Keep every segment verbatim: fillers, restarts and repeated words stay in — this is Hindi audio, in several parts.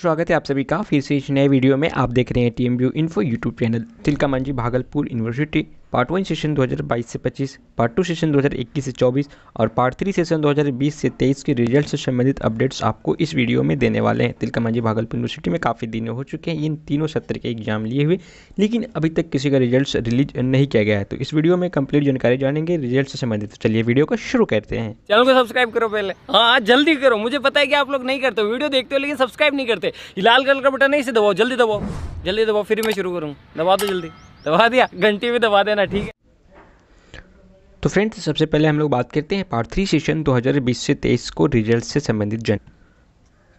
स्वागत है आप सभी का फिर से इस नए वीडियो में। आप देख रहे हैं TMB info YouTube channel. Tilka Manjhi Bhagalpur university part one session दो हज़ार बाईस से पच्चीस, पार्ट टू सेशन दो हज़ार इक्कीस से चौबीस और पार्ट थ्री सेशन दो हज़ार बीस से तेईस के रिजल्ट से संबंधित अपडेट्स आपको इस वीडियो में देने वाले हैं। तिलका मंझी भागलपुर यूनिवर्सिटी में काफ़ी दिन हो चुके हैं इन तीनों सत्र के एग्जाम लिए हुए, लेकिन अभी तक किसी का रिजल्ट रिलीज नहीं किया गया है। तो इस वीडियो में कंप्लीट जानकारी जानेंगे रिजल्ट से संबंधित। चलिए वीडियो को शुरू करते हैं। चैनल को सब्सक्राइब करो पहले, हाँ जल्दी करो। मुझे पता है कि आप लोग नहीं करते, वीडियो देखते हो लेकिन सब्सक्राइब नहीं करते। लाल कलर का बटन है, इसे दबाओ, जल्दी दबाओ, जल्दी दबाओ, फिर मैं शुरू करूँ। दबा दो, जल्दी दबा दिया, घंटी भी दबा देना, ठीक है। तो फ्रेंड्स सबसे पहले हम लोग बात करते हैं पार्ट थ्री सेशन दो हज़ार बीस से तेईस को रिजल्ट से संबंधित जन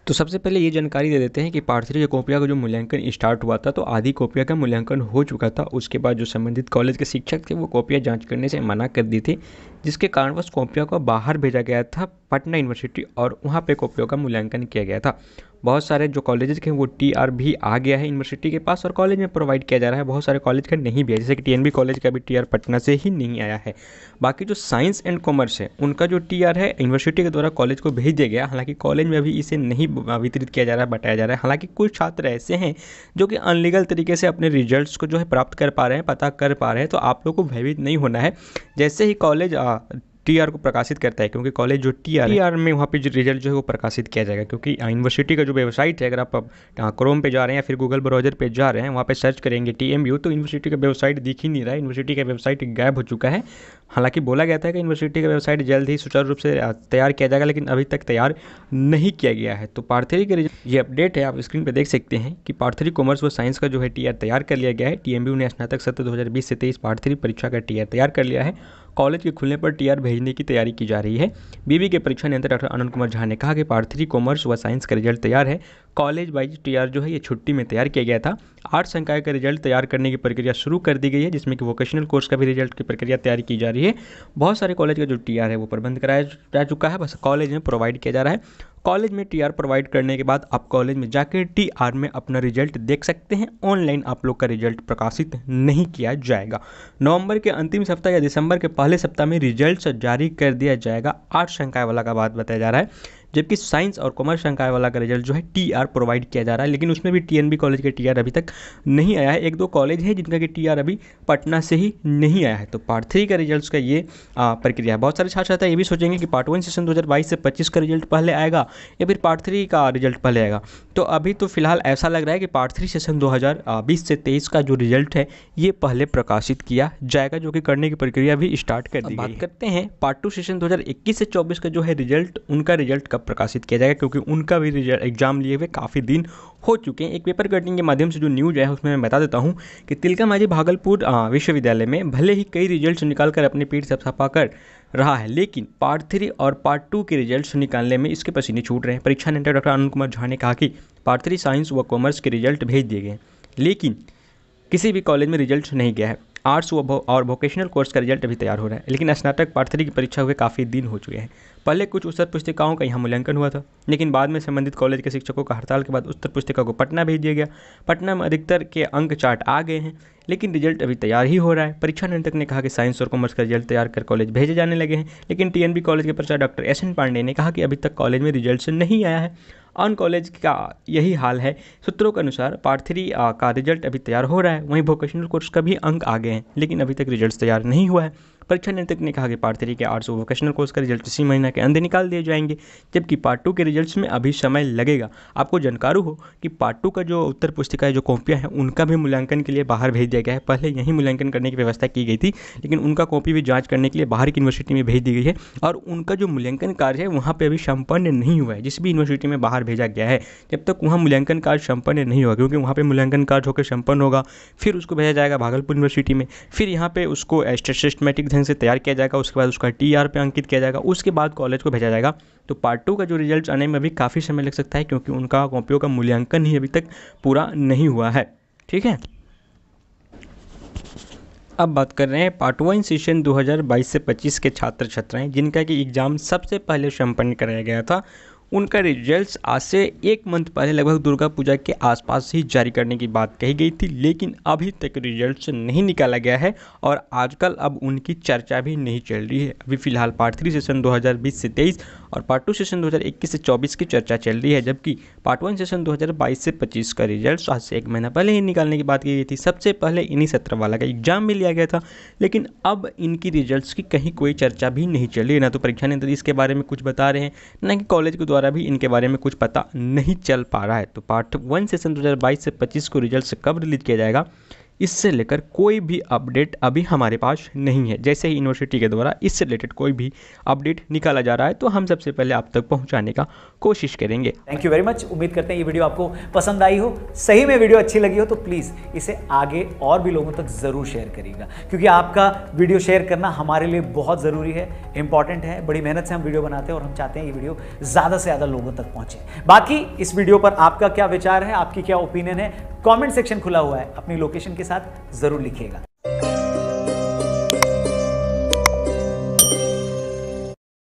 तो सबसे पहले ये जानकारी दे देते हैं कि पार्ट थ्री के कॉपियाँ का जो मूल्यांकन स्टार्ट हुआ था तो आधी कॉपियाँ का मूल्यांकन हो चुका था। उसके बाद जो संबंधित कॉलेज के शिक्षक थे वो कॉपियाँ जांच करने से मना कर दी थी, जिसके कारणवश कॉपियों को बाहर भेजा गया था पटना यूनिवर्सिटी, और वहाँ पे कॉपियों का मूल्यांकन किया गया था। बहुत सारे जो कॉलेजेस के वो टीआर भी आ गया है यूनिवर्सिटी के पास और कॉलेज में प्रोवाइड किया जा रहा है। बहुत सारे कॉलेज का नहीं भी है, जैसे कि टीएनबी कॉलेज का भी टीआर पटना से ही नहीं आया है। बाकी जो साइंस एंड कॉमर्स है उनका जो टीआर है यूनिवर्सिटी के द्वारा कॉलेज को भेज दिया गया। हालाँकि कॉलेज में अभी इसे नहीं वितरित किया जा रहा है, बताया जा रहा है। हालाँकि कुछ छात्र ऐसे हैं जो कि अनलीगल तरीके से अपने रिजल्ट को जो है प्राप्त कर पा रहे हैं, पता कर पा रहे हैं। तो आप लोग को भयभीत नहीं होना है। जैसे ही कॉलेज टीआर को प्रकाशित करता है, क्योंकि कॉलेज जो टीआर टीआर में वहाँ पे जो रिजल्ट जो है वो प्रकाशित किया जाएगा, क्योंकि यूनिवर्सिटी का जो वेबसाइट है, अगर आप क्रोम पे जा रहे हैं या फिर गूगल ब्राउज़र पे जा रहे हैं, वहाँ पे सर्च करेंगे टीएमयू तो यूनिवर्सिटी का वेबसाइट दिख ही नहीं रहा है। यूनिवर्सिटी का वेबसाइट गायब हो चुका है। हालांकि बोला गया था कि यूनिवर्सिटी का वेबसाइट जल्द ही सुचारू रूप से तैयार किया जाएगा, लेकिन अभी तक तैयार नहीं किया गया है। तो पार्ट थ्री के रिजल्ट ये अपडेट है, आप स्क्रीन पर देख सकते हैं कि पार्ट थ्री कॉमर्स व साइंस का जो है टीआर तैयार कर लिया गया है। टीएमयू ने स्नातक सत्र दो हज़ार बीस से तेईस पार्ट थ्री परीक्षा का टीआर तैयार कर लिया है। कॉलेज के खुलने पर टीआर भेजने की तैयारी की जा रही है। बीबी के परीक्षा नियंत्रक डॉक्टर अनंद कुमार झा ने कहा कि पार्ट थ्री कॉमर्स व साइंस का रिजल्ट तैयार है। कॉलेज वाइज टीआर जो है ये छुट्टी में तैयार किया गया था। आठ संकाय का रिजल्ट तैयार करने की प्रक्रिया शुरू कर दी गई है, जिसमें कि वोकेशनल कोर्स का भी रिजल्ट की प्रक्रिया तैयार की जा रही है। बहुत सारे कॉलेज का जो टीआर है वो प्रबंध कराया जा चुका है, बस कॉलेज में प्रोवाइड किया जा रहा है। कॉलेज में टीआर प्रोवाइड करने के बाद आप कॉलेज में जाकर टीआर में अपना रिजल्ट देख सकते हैं। ऑनलाइन आप लोग का रिजल्ट प्रकाशित नहीं किया जाएगा। नवंबर के अंतिम सप्ताह या दिसंबर के पहले सप्ताह में रिजल्ट जारी कर दिया जाएगा। आठ संकाय वाला का बात बताया जा रहा है, जबकि साइंस और कॉमर्स संकाय वाला का रिजल्ट जो है टीआर प्रोवाइड किया जा रहा है, लेकिन उसमें भी टीएनबी कॉलेज का टीआर अभी तक नहीं आया है। एक दो कॉलेज है जिनका कि टीआर अभी पटना से ही नहीं आया है। तो पार्ट थ्री का रिजल्ट का ये प्रक्रिया है। बहुत सारे छात्र छात्रा ये भी सोचेंगे कि पार्ट वन सेशन दो हज़ार बाईस से पच्चीस का रिजल्ट पहले आएगा या फिर पार्ट थ्री का रिजल्ट पहले आएगा। तो अभी तो फिलहाल ऐसा लग रहा है कि पार्ट थ्री सेशन दो हज़ार बीस से तेईस का जो रिजल्ट है ये पहले प्रकाशित किया जाएगा, जो कि करने की प्रक्रिया भी स्टार्ट कर दी गई। बात करते हैं पार्ट टू सेशन दो हज़ार इक्कीस से चौबीस का जो है रिजल्ट, उनका रिजल्ट प्रकाशित किया जाएगा, क्योंकि उनका भी रिजल्ट एग्जाम लिए हुए काफ़ी दिन हो चुके हैं। एक पेपर कटिंग के माध्यम से जो न्यूज है उसमें मैं बता देता हूं कि तिलका मांझी भागलपुर विश्वविद्यालय में भले ही कई रिजल्ट्स निकालकर अपने पीठ थपथपा कर रहा है, लेकिन पार्ट थ्री और पार्ट टू के रिजल्ट्स निकालने में इसके पसीने छूट रहे हैं। परीक्षा नियंत्रक डॉक्टर अनंद कुमार झा ने कहा कि पार्ट थ्री साइंस व कॉमर्स के रिजल्ट भेज दिए गए, लेकिन किसी भी कॉलेज में रिजल्ट नहीं गया है। आर्ट्स और वोकेशनल कोर्स का रिजल्ट अभी तैयार हो रहा है, लेकिन स्नातक पार्ट थ्री की परीक्षा हुए काफ़ी दिन हो चुके हैं। पहले कुछ उत्तर पुस्तिकाओं का यहाँ मूल्यांकन हुआ था, लेकिन बाद में संबंधित कॉलेज के शिक्षकों का हड़ताल के बाद उत्तर पुस्तिका को पटना भेज दिया गया। पटना में अधिकतर के अंक चार्ट आ गए हैं, लेकिन रिजल्ट अभी तैयार ही हो रहा है। परीक्षा नियंत्रक ने कहा कि साइंस और कॉमर्स का रिजल्ट तैयार कर कॉलेज भेजे जाने लगे हैं, लेकिन टीएनबी कॉलेज के प्राचार्य डॉक्टर एस एन पांडे ने कहा कि अभी तक कॉलेज में रिजल्ट नहीं आया है। ऑन कॉलेज का यही हाल है। सूत्रों के अनुसार पार्ट थ्री का रिजल्ट अभी तैयार हो रहा है, वहीं वोकेशनल कोर्स का भी अंक आ गए हैं, लेकिन अभी तक रिजल्ट तैयार नहीं हुआ है। परीक्षा नियंत्रक ने कहा कि पार्ट थ्री के आर्ट्स वोकेशनल कोर्स का रिजल्ट इसी महीने के अंदर निकाल दिए जाएंगे, जबकि पार्ट टू के रिजल्ट्स में अभी समय लगेगा। आपको जानकारी हो कि पार्ट टू का जो उत्तर पुस्तिका जो कॉपियाँ हैं उनका भी मूल्यांकन के लिए बाहर भेज दिया गया है। पहले यहीं मूल्यांकन करने की व्यवस्था की गई थी, लेकिन उनका कॉपी भी जाँच करने के लिए बाहर की यूनिवर्सिटी में भेज दी गई है, और उनका जो मूल्यांकन कार्य है वहाँ पर अभी संपन्न नहीं हुआ है। जिस भी यूनिवर्सिटी में बाहर भेजा गया है, जब तक वहाँ मूल्यांकन कार्य संपन्न नहीं हुआ, क्योंकि वहाँ पर मूल्यांकन कार्य होकर संपन्न होगा, फिर उसको भेजा जाएगा भागलपुर यूनिवर्सिटी में, फिर यहाँ पर उसको सिस्टमेटिक से तैयार किया जाएगा, उसके बाद उसका टीआर पे अंकित किया जाएगा, उसके बाद कॉलेज को भेजा जाएगा। तो पार्ट टू का जो रिजल्ट आने में भी काफ़ी समय लग सकता है, क्योंकि उनका कॉपियों का मूल्यांकन ही अभी तक पूरा नहीं हुआ है। ठीक है, अब बात कर रहे हैं पार्ट वन सेशन दो हज़ार बाईस से पच्चीस के छात्र छात्राएं जिनका कि एग्जाम सबसे पहले संपन्न कराया गया था। उनका रिजल्ट्स आज से एक मंथ पहले लगभग दुर्गा पूजा के आसपास ही जारी करने की बात कही गई थी, लेकिन अभी तक रिजल्ट्स नहीं निकाला गया है और आजकल अब उनकी चर्चा भी नहीं चल रही है। अभी फ़िलहाल पार्ट थ्री सेशन दो हज़ार बीस से तेईस और पार्ट टू सेशन दो हज़ार इक्कीस से चौबीस की चर्चा चल रही है, जबकि पार्ट वन सेशन दो हज़ार बाईस से पच्चीस का रिजल्ट आज से एक महीना पहले ही निकालने की बात की गई थी। सबसे पहले इन्हीं सत्र वाला का एग्जाम भी लिया गया था, लेकिन अब इनकी रिजल्ट्स की कहीं कोई चर्चा भी नहीं चल रही है। ना तो परीक्षा नियंत्रण इसके बारे में कुछ बता रहे हैं, ना कि कॉलेज के द्वारा भी इनके बारे में कुछ पता नहीं चल पा रहा है। तो पार्ट वन सेशन दो हज़ार बाईस से पच्चीस को रिजल्ट कब रिलीज किया जाएगा, इससे लेकर कोई भी अपडेट अभी हमारे पास नहीं है। जैसे ही यूनिवर्सिटी के द्वारा इससे रिलेटेड कोई भी अपडेट निकाला जा रहा है तो हम सबसे पहले आप तक पहुंचाने का कोशिश करेंगे। Thank you very much. उम्मीद करते हैं ये वीडियो आपको पसंद आई हो। सही में वीडियो अच्छी लगी हो तो प्लीज़ इसे आगे और भी लोगों तक ज़रूर शेयर करिएगा, क्योंकि आपका वीडियो शेयर करना हमारे लिए बहुत ज़रूरी है, इंपॉर्टेंट है। बड़ी मेहनत से हम वीडियो बनाते हैं और हम चाहते हैं ये वीडियो ज़्यादा से ज़्यादा लोगों तक पहुँचे। बाकी इस वीडियो पर आपका क्या विचार है, आपकी क्या ओपिनियन है, कॉमेंट सेक्शन खुला हुआ है, अपनी लोकेशन के साथ जरूर लिखिएगा।